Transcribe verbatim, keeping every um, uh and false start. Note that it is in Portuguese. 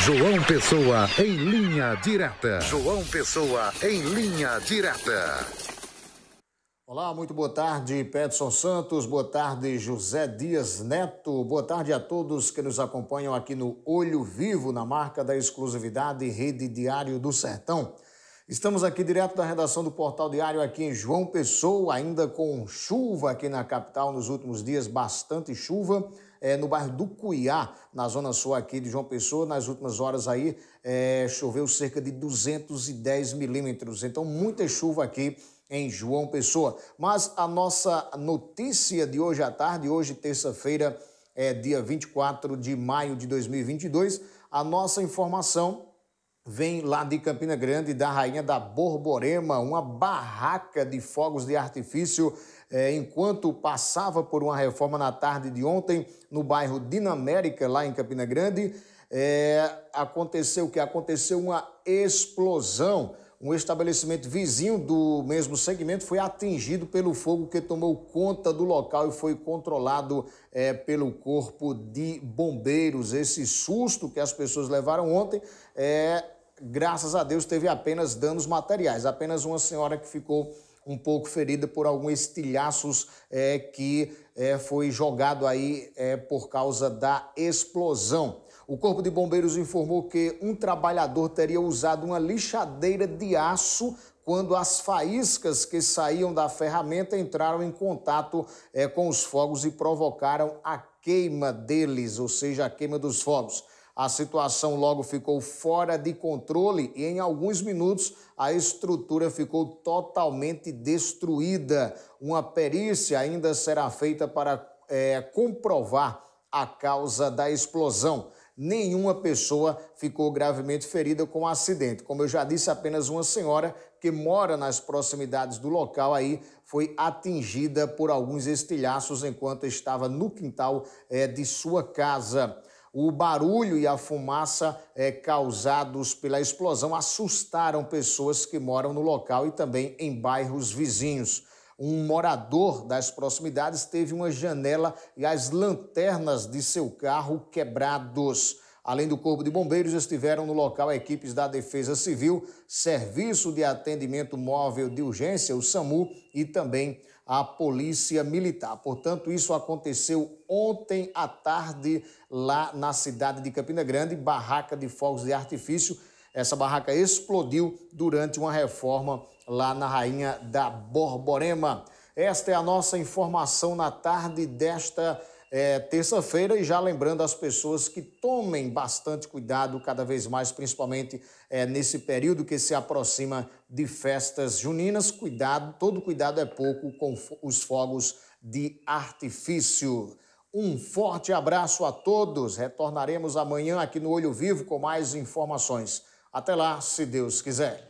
João Pessoa em linha direta. João Pessoa em linha direta. Olá, muito boa tarde, Pedro Santos. Boa tarde, José Dias Neto. Boa tarde a todos que nos acompanham aqui no Olho Vivo, na marca da exclusividade Rede Diário do Sertão. Estamos aqui direto da redação do Portal Diário aqui em João Pessoa, ainda com chuva aqui na capital nos últimos dias, bastante chuva. É, no bairro do Cuiá, na zona sul aqui de João Pessoa, nas últimas horas aí é, choveu cerca de duzentos e dez milímetros. Então, muita chuva aqui em João Pessoa. Mas a nossa notícia de hoje à tarde, hoje terça-feira, é, dia vinte e quatro de maio de dois mil e vinte e dois, a nossa informação vem lá de Campina Grande, da Rainha da Borborema, uma barraca de fogos de artifício. É, enquanto passava por uma reforma na tarde de ontem, no bairro Dinamérica, lá em Campina Grande, é, aconteceu o que? Aconteceu uma explosão. Um estabelecimento vizinho do mesmo segmento foi atingido pelo fogo que tomou conta do local e foi controlado é, pelo Corpo de Bombeiros. Esse susto que as pessoas levaram ontem, é, graças a Deus, teve apenas danos materiais. Apenas uma senhora que ficou um pouco ferida por alguns estilhaços é, que é, foi jogado aí é, por causa da explosão. O Corpo de Bombeiros informou que um trabalhador teria usado uma lixadeira de aço quando as faíscas que saíam da ferramenta entraram em contato é, com os fogos e provocaram a queima deles, ou seja, a queima dos fogos. A situação logo ficou fora de controle e em alguns minutos a estrutura ficou totalmente destruída. Uma perícia ainda será feita para é, comprovar a causa da explosão. Nenhuma pessoa ficou gravemente ferida com o acidente. Como eu já disse, apenas uma senhora que mora nas proximidades do local aí foi atingida por alguns estilhaços enquanto estava no quintal é, de sua casa. O barulho e a fumaça é, causados pela explosão assustaram pessoas que moram no local e também em bairros vizinhos. Um morador das proximidades teve uma janela e as lanternas de seu carro quebrados. Além do Corpo de Bombeiros, estiveram no local equipes da Defesa Civil, Serviço de Atendimento Móvel de Urgência, o SAMU, e também a Polícia Militar. Portanto, isso aconteceu ontem à tarde lá na cidade de Campina Grande, barraca de fogos de artifício. Essa barraca explodiu durante uma reforma lá na Rainha da Borborema. Esta é a nossa informação na tarde desta é, terça-feira. E já lembrando as pessoas que tomem bastante cuidado cada vez mais, principalmente é, nesse período que se aproxima de festas juninas. Cuidado, todo cuidado é pouco com os fogos de artifício. Um forte abraço a todos. Retornaremos amanhã aqui no Olho Vivo com mais informações. Até lá, se Deus quiser.